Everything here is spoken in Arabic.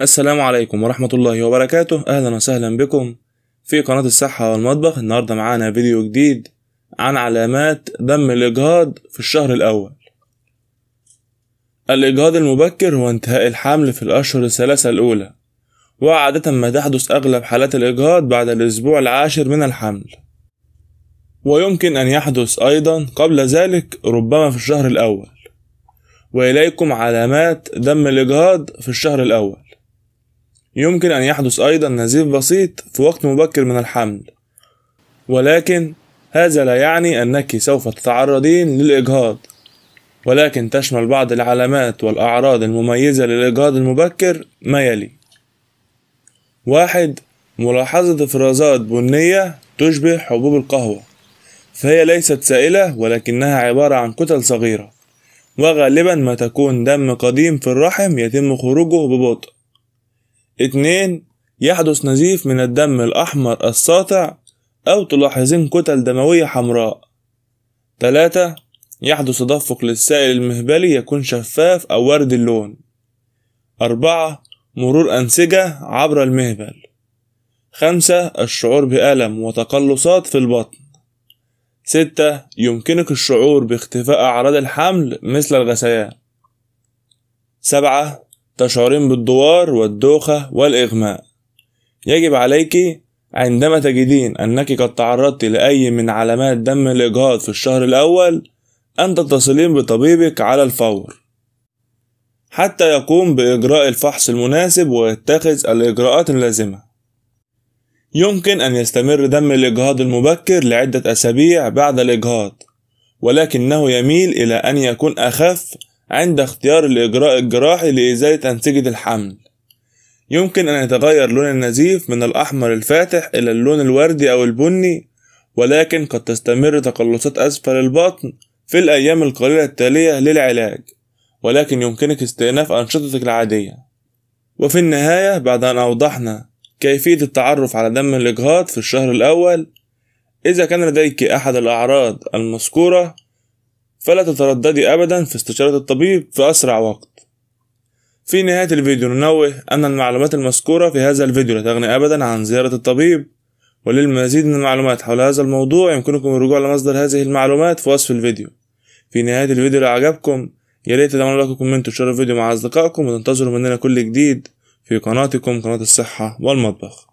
السلام عليكم ورحمة الله وبركاته. أهلا وسهلا بكم في قناة الصحة والمطبخ. النهاردة معانا فيديو جديد عن علامات دم الإجهاض في الشهر الأول. الإجهاض المبكر هو انتهاء الحمل في الأشهر الثلاثة الأولى، وعادة ما تحدث أغلب حالات الإجهاض بعد الأسبوع العاشر من الحمل، ويمكن أن يحدث أيضا قبل ذلك ربما في الشهر الأول. وإليكم علامات دم الإجهاض في الشهر الأول. يمكن أن يحدث أيضا نزيف بسيط في وقت مبكر من الحمل، ولكن هذا لا يعني أنك سوف تتعرضين للإجهاض، ولكن تشمل بعض العلامات والأعراض المميزة للإجهاض المبكر ما يلي: 1. ملاحظة إفرازات بنية تشبه حبوب القهوة، فهي ليست سائلة ولكنها عبارة عن كتل صغيرة، وغالبا ما تكون دم قديم في الرحم يتم خروجه ببطء. 2. يحدث نزيف من الدم الأحمر الساطع أو تلاحظين كتل دموية حمراء. 3. يحدث تدفق للسائل المهبلي يكون شفاف أو وردي اللون. 4. مرور أنسجة عبر المهبل. 5. الشعور بألم وتقلصات في البطن. 6. يمكنك الشعور باختفاء أعراض الحمل مثل الغثيان. 7. تشعرين بالدوار والدوخة والإغماء. يجب عليك عندما تجدين أنك قد تعرضت لأي من علامات دم الإجهاض في الشهر الأول أن تتصلين بطبيبك على الفور حتى يقوم بإجراء الفحص المناسب ويتخذ الإجراءات اللازمة. يمكن أن يستمر دم الإجهاض المبكر لعدة أسابيع بعد الإجهاض، ولكنه يميل إلى أن يكون أخف عند اختيار الإجراء الجراحي لإزالة أنسجة الحمل. يمكن أن يتغير لون النزيف من الأحمر الفاتح إلى اللون الوردي أو البني، ولكن قد تستمر تقلصات أسفل البطن في الأيام القليلة التالية للعلاج، ولكن يمكنك استئناف أنشطتك العادية. وفي النهاية، بعد أن أوضحنا كيفية التعرف على دم الإجهاض في الشهر الأول، إذا كان لديك أحد الأعراض المذكورة فلا تترددي أبدا في استشارة الطبيب في أسرع وقت. في نهاية الفيديو ننوه أن المعلومات المذكورة في هذا الفيديو لا تغني أبدا عن زيارة الطبيب، وللمزيد من المعلومات حول هذا الموضوع يمكنكم الرجوع لمصدر هذه المعلومات في وصف الفيديو. في نهاية الفيديو لو عجبكم يا ريت تعملوا لايك وكومنت وشير الفيديو مع أصدقائكم، وتنتظروا مننا كل جديد في قناتكم قناة الصحة والمطبخ.